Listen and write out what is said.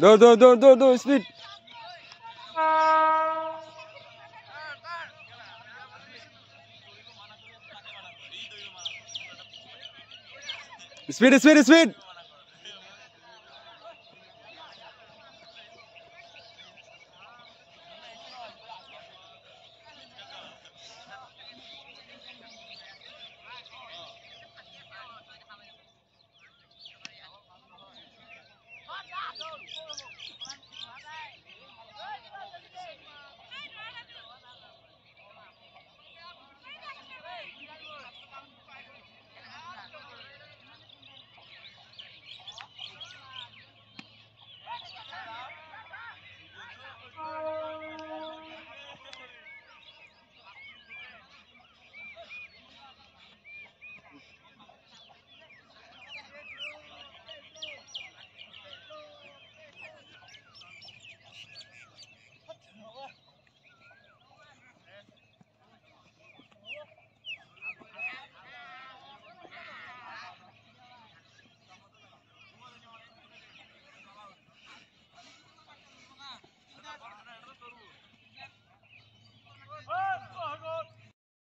Dur Speed. Speed.